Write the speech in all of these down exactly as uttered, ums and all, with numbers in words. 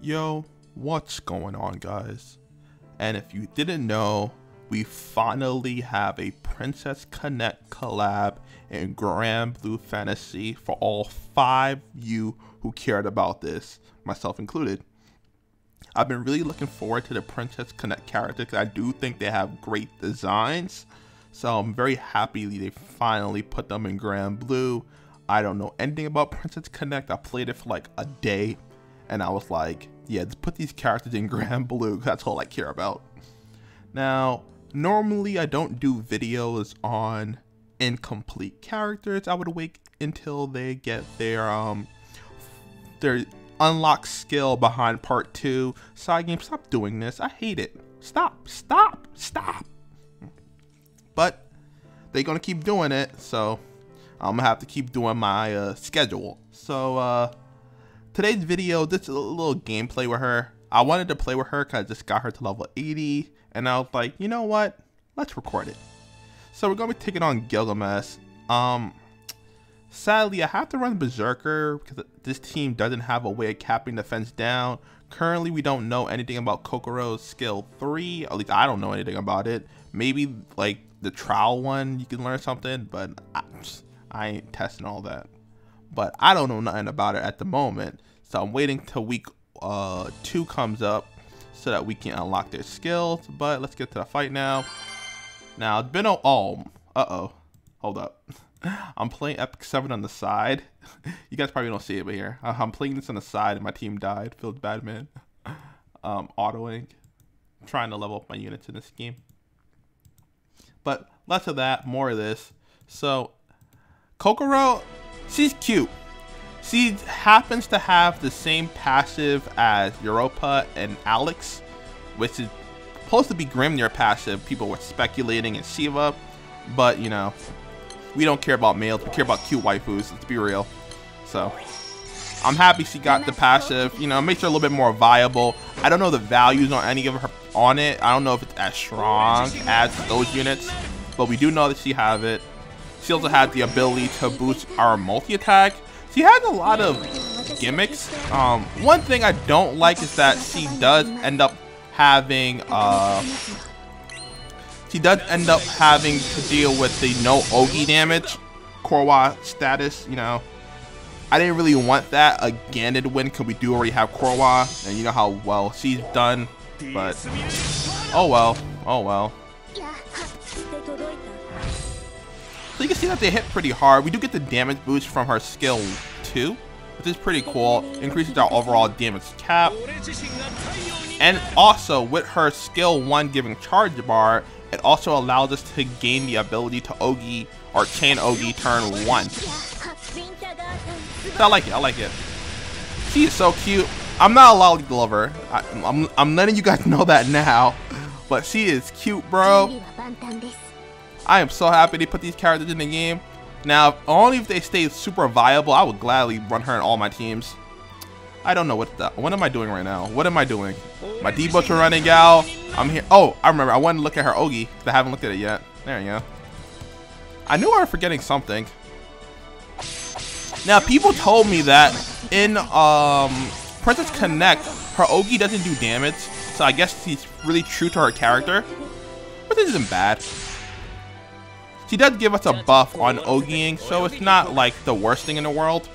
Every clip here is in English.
Yo, what's going on, guys? And if you didn't know, we finally have a Princess Connect collab in Granblue Fantasy for all five of you who cared about this, myself included. I've been really looking forward to the Princess Connect characters. I do think they have great designs, so I'm very happy they finally put them in Granblue. I don't know anything about Princess Connect. I played it for like a day, and I was like, yeah, just put these characters in Granblue, because that's all I care about. Now, normally I don't do videos on incomplete characters. I would wait until they get their um their unlock skill behind part two. Side game, stop doing this. I hate it. Stop, stop, stop. But they're gonna keep doing it, so I'm gonna have to keep doing my uh, schedule. So, uh, today's video, this is a little gameplay with her. I wanted to play with her because I just got her to level eighty, and I was like, you know what? Let's record it. So we're gonna be taking on Gilgamesh. Um, sadly, I have to run Berserker because this team doesn't have a way of capping the fence down. Currently, we don't know anything about Kokoro's skill three. At least I don't know anything about it. Maybe like the trial one, you can learn something, but I, I ain't testing all that. But I don't know nothing about it at the moment. So I'm waiting till week uh, two comes up so that we can unlock their skills. But let's get to the fight now. Now, it's been a... Oh, uh-oh. Hold up. I'm playing Epic Seven on the side. You guys probably don't see it, but here. I'm playing this on the side and my team died. Feels bad, man. Um, autoing. I'm trying to level up my units in this game. But less of that, more of this. So, Kokoro... She's cute. She happens to have the same passive as Europa and Alex, which is supposed to be Grimnir passive. People were speculating in Shiva, but you know, we don't care about males. We care about cute waifus. Let's be real. So I'm happy she got the passive. You know, it makes her a little bit more viable. I don't know the values on any of her on it. I don't know if it's as strong as those units, but we do know that she have it. She also has the ability to boost our multi-attack. She has a lot of gimmicks. Um, one thing I don't like is that she does end up having uh, she does end up having to deal with the no Ogi damage, Korwa status. You know, I didn't really want that. Again, it win because we do already have Korwa, and you know how well she's done. But oh well, oh well. So you can see that they hit pretty hard. We do get the damage boost from her skill two, which is pretty cool. Increases our overall damage cap. And also with her skill one giving charge bar, it also allows us to gain the ability to Ogi or chain Ogi turn one. So I like it, I like it. She is so cute. I'm not a lollyglover. I, I'm, I'm letting you guys know that now, but she is cute, bro. I am so happy they put these characters in the game. Now, only if they stay super viable, I would gladly run her in all my teams. I don't know what the... What am I doing right now? What am I doing? My D-Butcher running out. I'm here. Oh, I remember. I wanted to look at her Ogi, because I haven't looked at it yet. There you go. I knew I was forgetting something. Now, people told me that in um, Princess Connect, her Ogi doesn't do damage. So I guess she's really true to her character. But this isn't bad. She does give us a buff on Ogiing, so it's not like the worst thing in the world.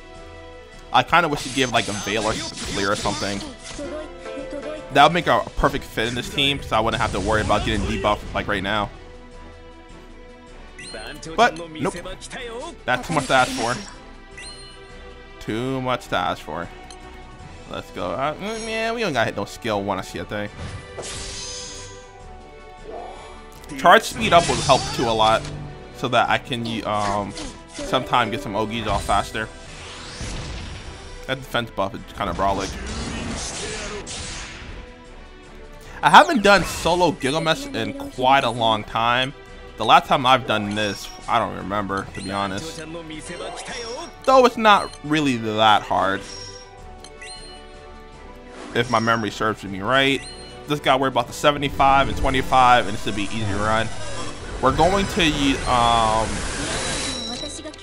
I kind of wish she'd give like a Veil or Clear or something. That would make a perfect fit in this team, so I wouldn't have to worry about getting debuffed like right now. But, nope. That's too much to ask for. Too much to ask for. Let's go. Uh, man, we don't gotta hit no skill one or Siete. Charge speed up would help too a lot, so that I can um, sometime get some Ogis off faster. That defense buff is kind of brawling. I haven't done solo Gilgamesh in quite a long time. The last time I've done this, I don't remember, to be honest. Though it's not really that hard, if my memory serves me right. Just gotta worry about the seventy-five and twenty-five, and it should be easy to run. We're going to use, um,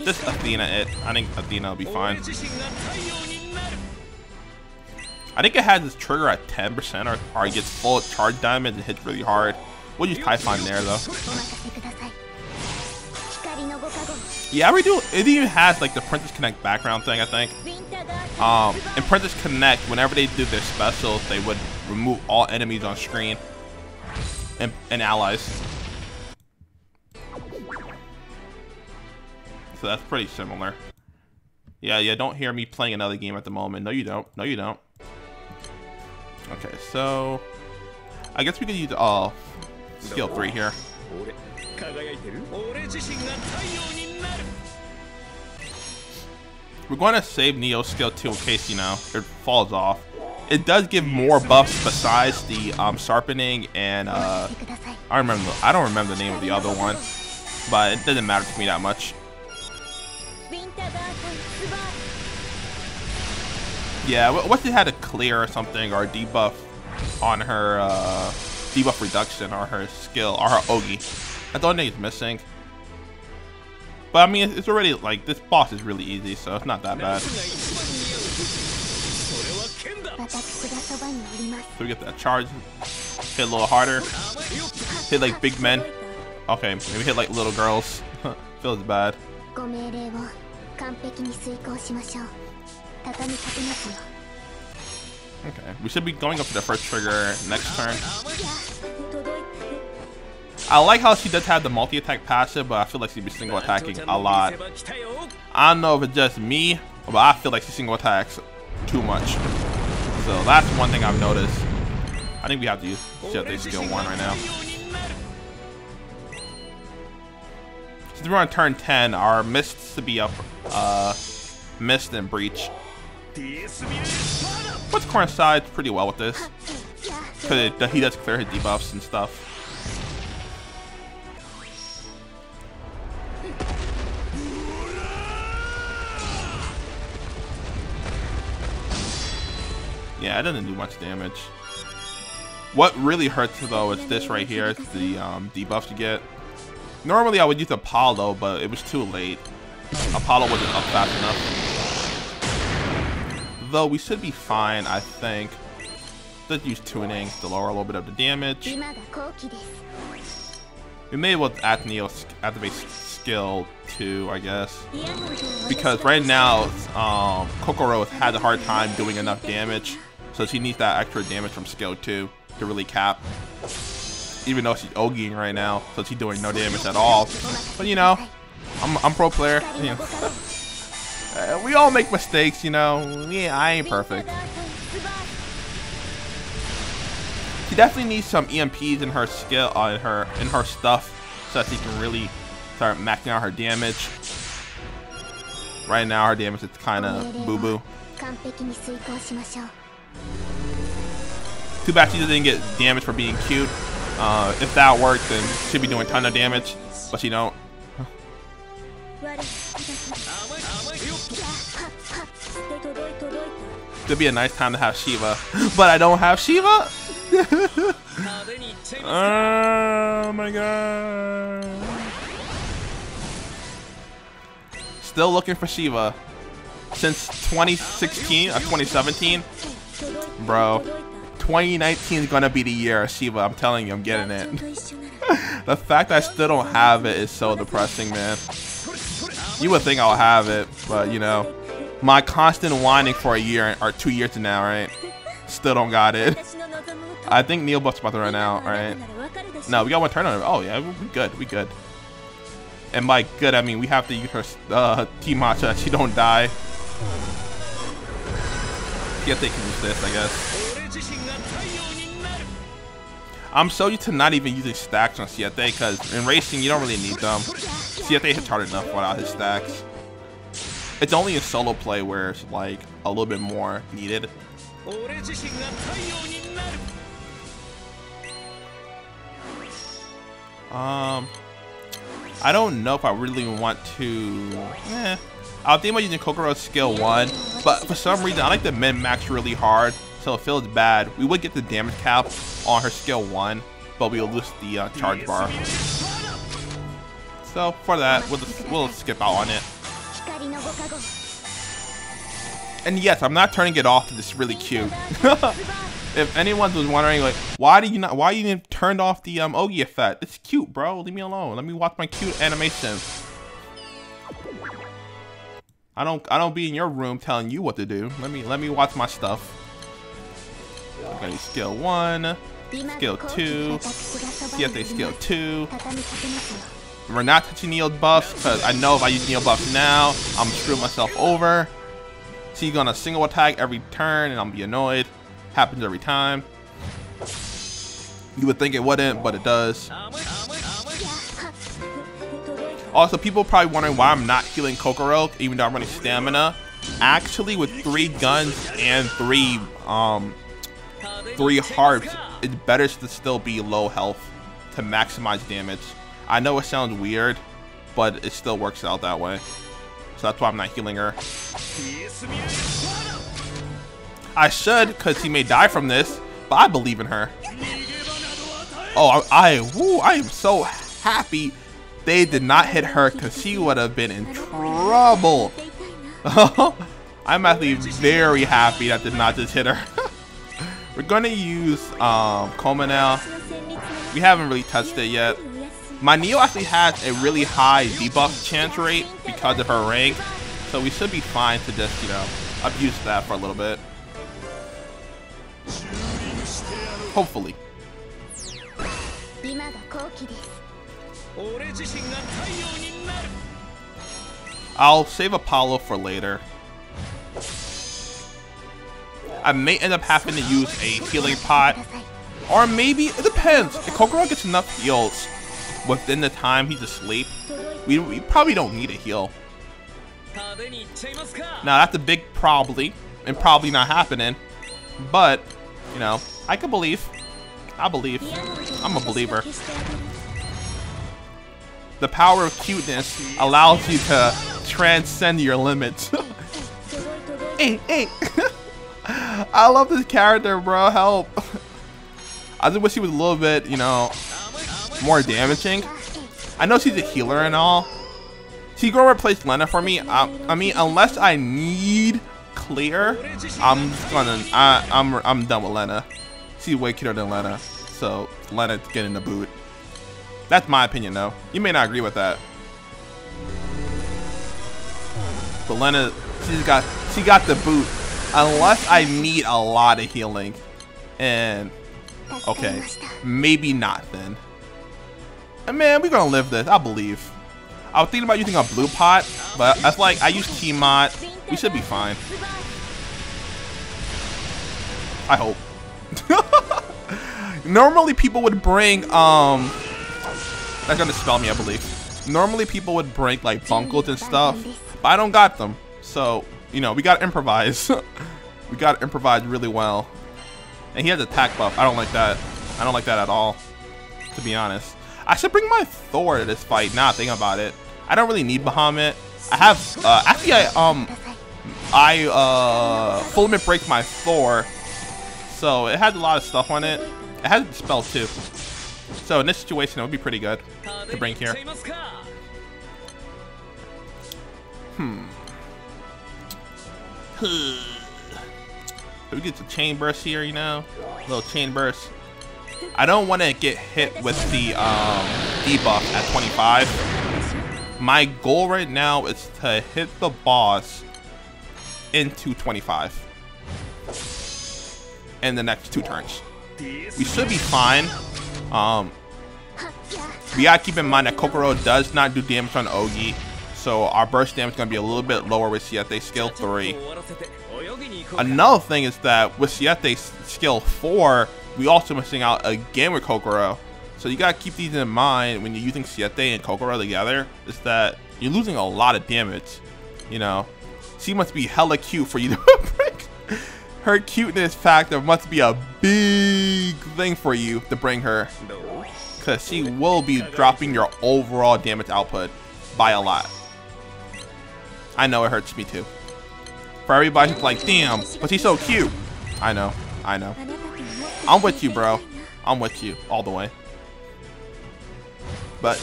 just Athena it. I think Athena will be fine. I think it has its trigger at ten percent or, or it gets full of charge damage and hits really hard. We'll use Typhon there though. Yeah, we do. It even has like the Princess Connect background thing, I think. Um, in Princess Connect, whenever they do their specials, they would remove all enemies on screen and, and allies. So that's pretty similar. Yeah, yeah, don't hear me playing another game at the moment. No, you don't. No, you don't. Okay, so I guess we could use uh, skill three here. We're going to save Neo's skill two in case, you know, it falls off. It does give more buffs besides the um, sharpening and uh, I remember. I don't remember the name of the other one, but it doesn't matter to me that much. Yeah, what she had a clear or something or a debuff on her uh, debuff reduction or her skill or her Ogi. That's the only thing it's missing. But I mean, it's already like this boss is really easy, so it's not that bad. So we get that charge, hit a little harder, hit like big men. Okay, maybe hit like little girls. Feels bad. Okay, we should be going up to the first trigger next turn. I like how she does have the multi-attack passive, but I feel like she'd be single attacking a lot. I don't know if it's just me, but I feel like she single attacks too much. So that's one thing I've noticed. I think we have to use Siete skill one right now. Since we're on turn ten, our mists to be up. Uh, Mist and Breach. What's coincides pretty well with this, because he does clear his debuffs and stuff. Yeah, it doesn't do much damage. What really hurts though is this right here, it's the um, debuffs you get. Normally I would use Apollo, but it was too late. Apollo wasn't up fast enough. Though we should be fine, I think. Let's use tuning to lower a little bit of the damage. We may well add Neo's activate skill two, I guess, because right now um, Kokoro has had a hard time doing enough damage, so she needs that extra damage from skill two to really cap. Even though she's Ogiing right now, so she's doing no damage at all. But you know, I'm I'm pro player. You know. Uh, we all make mistakes, you know. Yeah, I ain't perfect. She definitely needs some E M Ps in her skill, uh, in her in her stuff, so that she can really start maxing out her damage. Right now, her damage is kind of boo boo. Too bad she didn't get damage for being cute. Uh, if that worked, then she'd be doing a ton of damage, but she don't. It'd be a nice time to have Shiva, but I don't have Shiva. Oh my god! Still looking for Shiva since twenty sixteen or twenty seventeen, bro. twenty nineteen is gonna be the year of Shiva. I'm telling you, I'm getting it. The fact I still don't have it is so depressing, man. You would think I'll have it, but you know, my constant whining for a year or two years now, right? Still don't got it. I think Neo Buff's about to run out, right? No, we got one turn on it. Oh yeah, we good, we good. And by good, I mean we have to use her uh, Tea Matcha. She don't die. Yeah, they can use this, I guess. I'm so used to not even using stacks on Siete, because in racing you don't really need them. Siete hits hard enough without his stacks. It's only in solo play where it's like a little bit more needed. Um, I don't know if I really want to. Eh, I'll think about using Kokoro's skill one, but for some reason I like to min max really hard. So it feels bad. We would get the damage cap on her skill one, but we'll lose the uh, charge bar. So for that, we'll, just, we'll skip out on it. And yes, I'm not turning it off. This is really cute. If anyone was wondering, like, why do you not, why you didn't turn off the um, Ogi effect? It's cute, bro. Leave me alone. Let me watch my cute animation. I don't, I don't be in your room telling you what to do. Let me, let me watch my stuff. Okay, skill one, skill two, Siete skill two. We're not touching Neo's buffs because I know if I use Neo buffs now, I'm screwing myself over. She's gonna single attack every turn, and I'll be annoyed. Happens every time. You would think it wouldn't, but it does. Also, people are probably wondering why I'm not healing Kokoro, even though I'm running stamina. Actually, with three guns and three um three hearts, it's better to still be low health to maximize damage. I know it sounds weird, but it still works out that way. So that's why I'm not healing her. I should, because she may die from this, but I believe in her. Oh, I, I, woo, I am so happy they did not hit her, because she would have been in trouble. I'm actually very happy that did not just hit her. We're going to use um, Koma now. We haven't really touched it yet. My Neo actually has a really high debuff chance rate because of her rank, so we should be fine to just, you know, abuse that for a little bit. Hopefully. I'll save Apollo for later. I may end up having to use a healing pot. Or maybe, it depends. If Kokoro gets enough heals within the time he's asleep, we, we probably don't need a heal. Now that's a big probably, and probably not happening. But, you know, I could believe. I believe. I'm a believer. The power of cuteness allows you to transcend your limits. Hey, hey. I love this character, bro. Help. I just wish she was a little bit, you know, more damaging. I know she's a healer and all. She's gonna replace Lena for me. I, I mean, unless I need clear, I'm gonna. I, I'm. I'm done with Lena. She's way cuter than Lena, so Lena's getting the boot. That's my opinion, though. You may not agree with that. But Lena, she's got. She got the boot. Unless I need a lot of healing, and okay, maybe not then. And man, we're gonna live this. I believe. I was thinking about using a blue pot, but that's like I use T mod. We should be fine. I hope. Normally people would bring um. That's gonna spell me, I believe. Normally people would bring like bunkles and stuff, but I don't got them, so. You know, we gotta improvise. We gotta improvise really well. And he has attack buff. I don't like that. I don't like that at all, to be honest. I should bring my Thor to this fight. Nah, think about it. I don't really need Bahamut. I have, uh, actually I, um, I, uh, full limit break my Thor. So it has a lot of stuff on it. It has a spell too. So in this situation, it would be pretty good to bring here. Hmm. We get the chain burst here, you know, a little chain burst. I don't want to get hit with the um, debuff at twenty-five. My goal right now is to hit the boss into twenty-five in the next two turns. We should be fine. Um, we gotta keep in mind that Kokoro does not do damage on Ogi. So our burst damage is going to be a little bit lower with Siete skill three. Another thing is that with Siete skill four, we also missing out again with Kokoro. So you got to keep these in mind when you're using Siete and Kokoro together, is that you're losing a lot of damage. You know, she must be hella cute for you to bring. Her cuteness factor must be a big thing for you to bring her, because she will be dropping your overall damage output by a lot. I know it hurts me too. For everybody who's like, damn, but she's so cute. I know, I know. I'm with you, bro. I'm with you all the way. But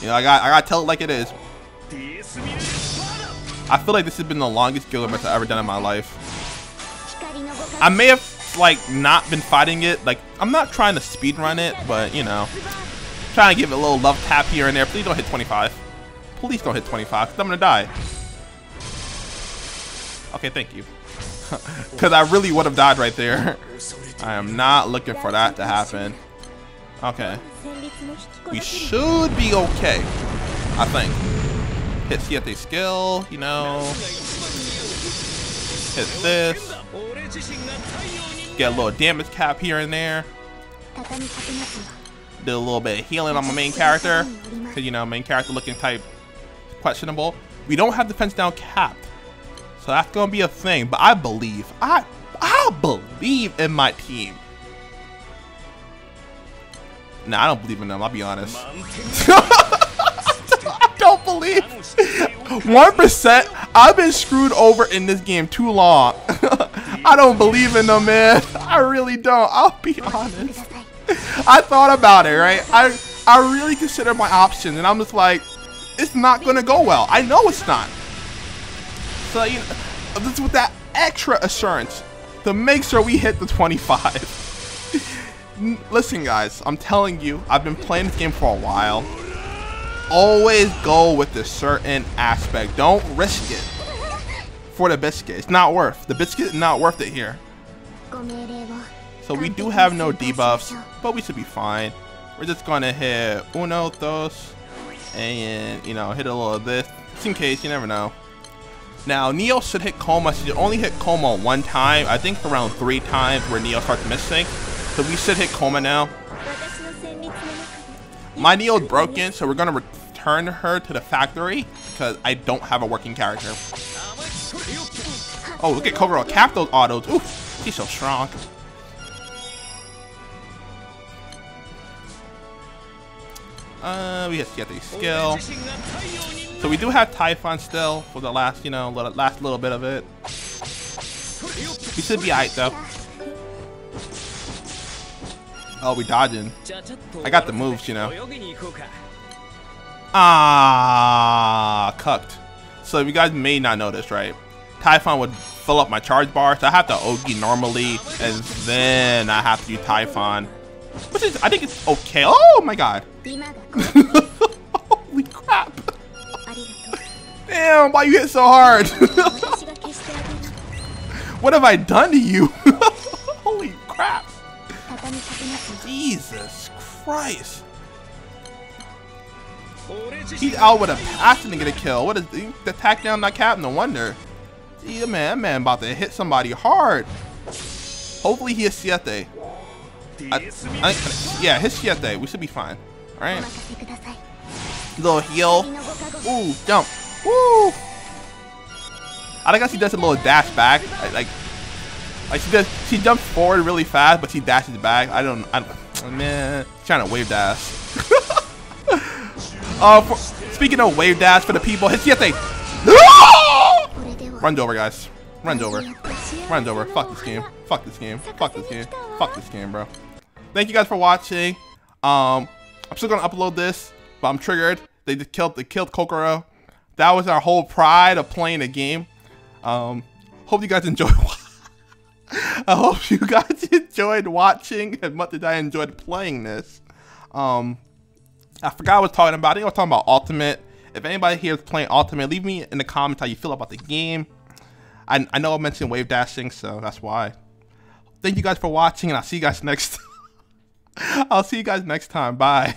you know, I got, I got to tell it like it is. I feel like this has been the longest Gilgamesh I've ever done in my life. I may have like not been fighting it. Like I'm not trying to speedrun it, but you know, trying to give it a little love tap here and there. Please don't hit twenty-five. Please don't hit twenty-five, cause I'm gonna die. Okay, thank you. Cause I really would have died right there. I am not looking for that to happen. Okay. We should be okay, I think. Hit Siete skill, you know. Hit this. Get a little damage cap here and there. Did a little bit of healing on my main character. Cause you know, main character looking type questionable. We don't have defense down cap. So that's gonna be a thing, but I believe, I I believe in my team. Nah, I don't believe in them, I'll be honest. I don't believe. one percent, I've been screwed over in this game too long. I don't believe in them, man. I really don't, I'll be honest. I thought about it, right? I, I really considered my options and I'm just like, it's not gonna go well. I know it's not. So, you know, this with that extra assurance to make sure we hit the twenty-five. Listen, guys, I'm telling you, I've been playing this game for a while. Always go with a certain aspect. Don't risk it for the biscuit. It's not worth the biscuit. Is not worth it here. So we do have no debuffs, but we should be fine. We're just gonna hit uno, dos, and you know, hit a little of this just in case. You never know. Now, Neo should hit Koma. She should only hit Koma one time. I think around three times where Neo starts missing. So we should hit Koma now. My Neo's broken, so we're going to return her to the factory because I don't have a working character. Oh, look at Cobra cap those autos. Oof, she's so strong. Uh, we hit Siete skill. So we do have Typhon still for the last, you know, little, last little bit of it. We should be alright though. Oh, we dodging. I got the moves, you know. Ah, cucked. So you guys may not know this, right? Typhon would fill up my charge bar, so I have to Ogi normally, and then I have to do Typhon. Which is, I think it's okay. Oh my god. Holy crap. Damn, why you hit so hard? What have I done to you? Holy crap. Jesus Christ. He's out with a pass and get a kill. What is the attack down that cap? No wonder. Gee, that man, that man about to hit somebody hard. Hopefully he is Siete. I, I, yeah, his Siete. We should be fine. Alright. Little heal. Ooh, jump. Woo! I think she does a little dash back. Like, like, like she does. She jumps forward really fast, but she dashes back. I don't. I don't man, she's trying to wave dash. uh, for, speaking of wave dash for the people, his Siete. Runs over, guys. Runs over. Runs over. Fuck this game. Fuck this game. Fuck this game. Fuck this game, bro. Thank you guys for watching. Um, I'm still gonna upload this, but I'm triggered. They just killed. They killed Kokoro. That was our whole pride of playing a game. Um, hope you guys enjoyed. I hope you guys enjoyed watching as much as I enjoyed playing this. Um, I forgot what I was talking about. I think I was talking about Ultimate. If anybody here is playing Ultimate, leave me in the comments how you feel about the game. I, I know I mentioned wave dashing, so that's why. Thank you guys for watching, and I'll see you guys next. I'll see you guys next time. Bye.